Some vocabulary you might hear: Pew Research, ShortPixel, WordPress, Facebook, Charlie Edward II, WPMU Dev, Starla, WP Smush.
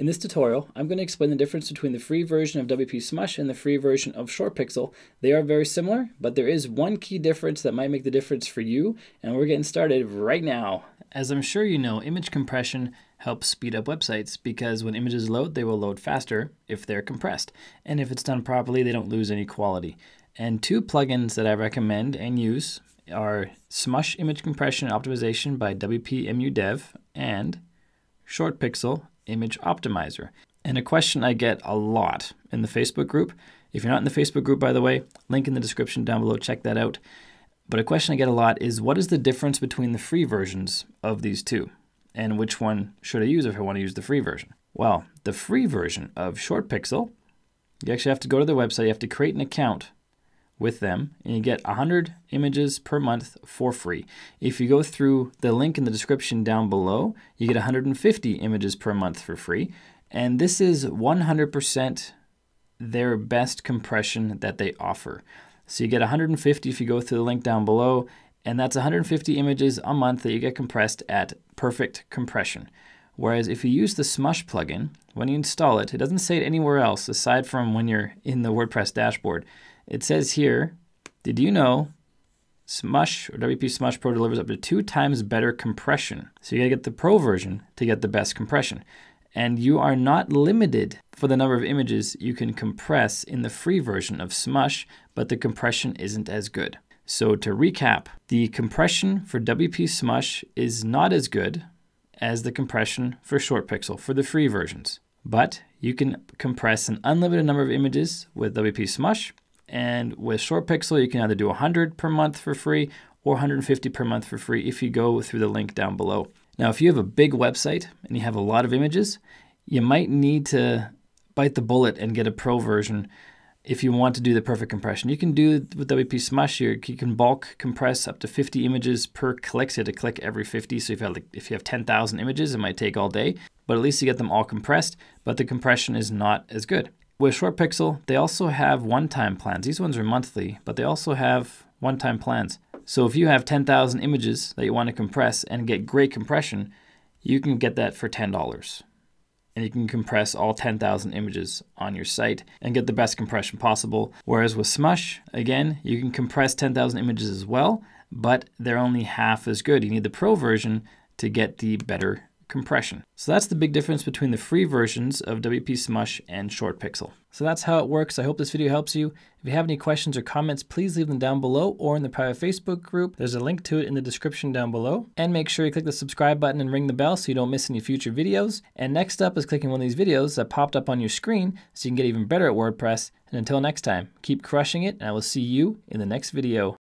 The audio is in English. In this tutorial, I'm going to explain the difference between the free version of WP Smush and the free version of ShortPixel. They are very similar, but there is one key difference that might make the difference for you, and we're getting started right now. As I'm sure you know, image compression helps speed up websites because when images load, they will load faster if they're compressed. And if it's done properly, they don't lose any quality. And two plugins that I recommend and use are Smush Image Compression and Optimization by WPMU Dev and ShortPixel Image Optimizer. And a question I get a lot in the Facebook group, if you're not in the Facebook group, by the way, link in the description down below, check that out. But a question I get a lot is, what is the difference between the free versions of these two? And which one should I use if I want to use the free version? Well, the free version of ShortPixel, you actually have to go to their website, you have to create an account with them, and you get 100 images per month for free. If you go through the link in the description down below, you get 150 images per month for free. And this is 100% their best compression that they offer. So you get 150 if you go through the link down below, and that's 150 images a month that you get compressed at perfect compression. Whereas if you use the Smush plugin, when you install it, it doesn't say it anywhere else aside from when you're in the WordPress dashboard. It says here, did you know Smush or WP Smush Pro delivers up to 2 times better compression? So you gotta get the Pro version to get the best compression. And you are not limited for the number of images you can compress in the free version of Smush, but the compression isn't as good. So to recap, the compression for WP Smush is not as good as the compression for ShortPixel for the free versions. But you can compress an unlimited number of images with WP Smush, and with ShortPixel you can either do 100 per month for free or 150 per month for free if you go through the link down below. Now, if you have a big website and you have a lot of images, you might need to bite the bullet and get a Pro version if you want to do the perfect compression. You can do it with WP Smush here. You can bulk compress up to 50 images per click. So you have to click every 50. So if you have 10,000 images, it might take all day, but at least you get them all compressed, but the compression is not as good. With ShortPixel, they also have one-time plans. These ones are monthly, but they also have one-time plans. So if you have 10,000 images that you want to compress and get great compression, you can get that for $10. And you can compress all 10,000 images on your site and get the best compression possible. Whereas with Smush, again, you can compress 10,000 images as well, but they're only half as good. You need the Pro version to get the better compression. So that's the big difference between the free versions of WP Smush and ShortPixel. So that's how it works. I hope this video helps you. If you have any questions or comments, please leave them down below or in the private Facebook group. There's a link to it in the description down below. And make sure you click the subscribe button and ring the bell so you don't miss any future videos. And next up is clicking one of these videos that popped up on your screen so you can get even better at WordPress. And until next time, keep crushing it, and I will see you in the next video.